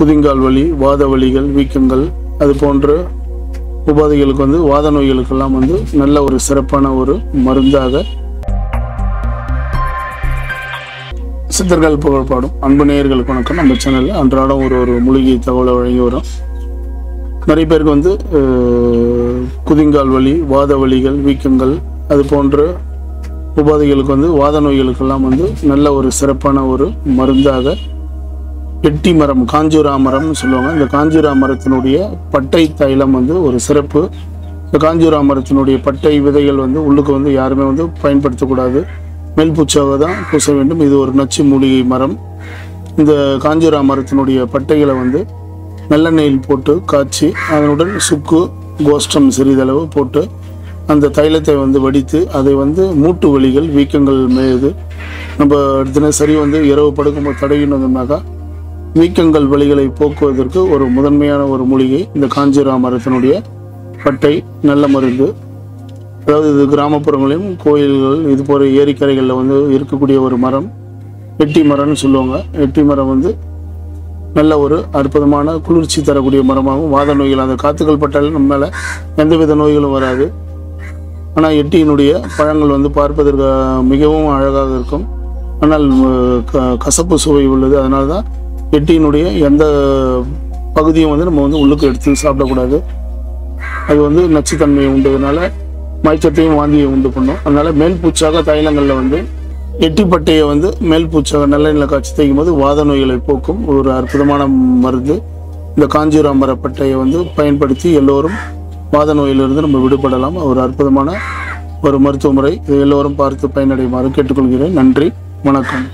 குதிங்கால் வலி, வாத வலிகள், வீக்கங்கள், அது போன்ற உபாதைகளுக்கு வாத நோய்களுக்கெல்லாம் நல்ல ஒரு சிறப்பான ஒரு மருந்தாக சித்தர்கள் புகழ்பாடும் அன்பு நேயர்களுக்கு வணக்கம். நம்ம சேனலில் அன்றாடம் ஒரு மூலிகை தகவலை வழங்கி வரும். நிறைய பேருக்கு குதிங்கால் வலி, வாத வலிகள், வீக்கங்கள், அது போன்ற உபாதைகளுக்கு வாத நோய்களுக்கெல்லாம் நல்ல ஒரு சிறப்பான ஒரு மருந்தாக எட்டி மரம், காஞ்சூரா மரம்னு சொல்லுவாங்க. இந்த காஞ்சூரா மரத்தினுடைய பட்டை தைலம் ஒரு சிறப்பு. இந்த காஞ்சூரா மரத்தினுடைய பட்டை விதைகள் உள்ளுக்கு யாருமே பயன்படுத்தக்கூடாது, மேல்பூச்சாக தான் பூச வேண்டும். இது ஒரு நச்சு மூலிகை மரம். இந்த காஞ்சூரா மரத்தினுடைய பட்டைகளை நல்லெண்ணெயில் போட்டு காய்ச்சி அதனுடன் சுக்கு, கோஷ்டம் சிறிதளவு போட்டு அந்த தைலத்தை வடித்து அதை மூட்டு வலிகள், வீக்கங்கள் மீது நம்ம தினசரி இரவு படுக்கும்போது தடவினதுனாக்கா வீக்கங்கள் வலிகளை போக்குவதற்கு ஒரு முதன்மையான ஒரு மூலிகை இந்த காஞ்சூரா மரத்தினுடைய பட்டை. நல்ல மருந்து. அதாவது இது கிராமப்புறங்களிலும் கோயில்கள் இது போகிற ஏரிக்கரைகளில் இருக்கக்கூடிய ஒரு மரம், எட்டி மரம்னு சொல்லுவாங்க. எட்டி மரம் நல்ல ஒரு அற்புதமான குளிர்ச்சி தரக்கூடிய மரமாகவும், வாத நோய்கள் அந்த காற்றுகள் பட்டாலும் நம்ம மேலே எந்தவித நோய்களும் வராது. ஆனால் எட்டியினுடைய பழங்கள் பார்ப்பதற்கு மிகவும் அழகாக இருக்கும். ஆனால் கசப்பு சுவை உள்ளது. அதனால தான் எட்டியினுடைய எந்த பகுதியும் நம்ம உள்ளுக்கு எடுத்து சாப்பிடக்கூடாது. அது நச்சுத்தன்மையை உண்டதுனால மயக்கத்தையும் வாந்தியை உண்டு பண்ணும். அதனால் மேல்பூச்சாக தைலங்களில் எட்டி பட்டையை மேல்பூச்சாக நல்லெண்ணெயில் காய்ச்சி தைக்கும் போது வாத நோய்களை போக்கும் ஒரு அற்புதமான மருந்து இந்த காஞ்சூரா மர பட்டையை பயன்படுத்தி எல்லோரும் வாத நோயிலிருந்து நம்ம விடுபடலாம். ஒரு அற்புதமான ஒரு மருத்துவ முறை. எல்லோரும் பார்த்து பயனடையுமாறு கேட்டுக்கொள்கிறேன். நன்றி, வணக்கம்.